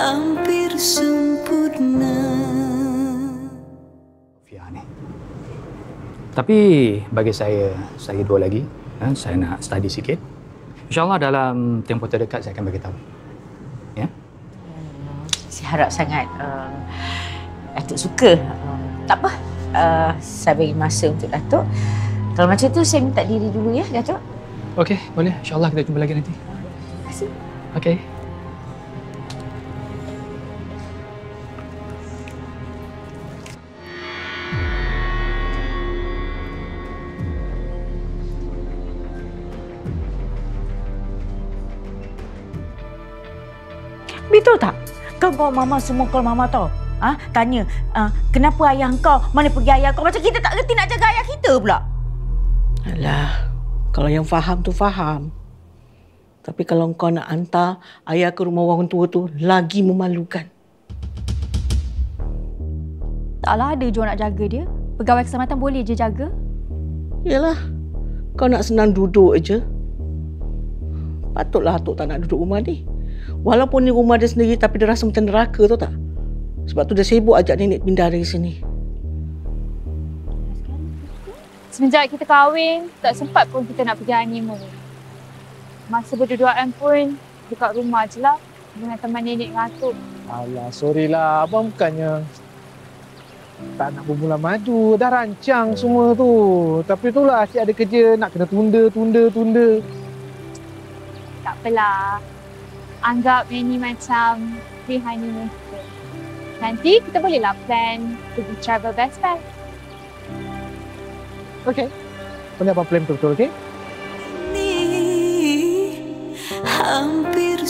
hampir sempurna. Fiane. Tapi bagi saya dua lagi. Saya nak study sikit. InsyaAllah dalam tempoh terdekat saya akan beritahu. Ya? Saya harap sangat. Datuk suka. Tak apa. Saya bagi masa untuk Datuk. Kalau macam tu, saya minta diri dulu ya, Datuk. Okey, boleh. InsyaAllah kita jumpa lagi nanti. Terima kasih. Okey. Betul tak? Kau call Mama, semua call Mama tau. Ha? Tanya, kenapa ayah kau? Mana pergi ayah kau? Macam kita tak reti nak jaga ayah kita pula. Alah, kalau yang faham tu faham. Tapi kalau kau nak hantar ayah ke rumah orang tua tu, lagi memalukan. Taklah ada je orang nak jaga dia. Pegawai keselamatan boleh je jaga. Yalah, kau nak senang duduk je. Patutlah Atok tak nak duduk rumah ni. Walaupun ni rumah dia sendiri, tapi dia rasa macam neraka, tahu tak? Sebab tu dia sibuk ajak nenek pindah dari sini. Semenjak kita kahwin, tak sempat pun kita nak pergi honeymoon. Masa berduaan pun dekat rumah je lah dengan teman nenek dengan atuk. Alah, sorry lah. Abang bukannya tak nak berbulan madu. Dah rancang semua tu. Tapi itulah asyik ada kerja nak kena tunda. Tak apalah. Anggap ini macam free honeymoon. Nanti kita bolehlah plan pergi travel best. Okey. Boleh abang plan betul-betul, okey? Hampir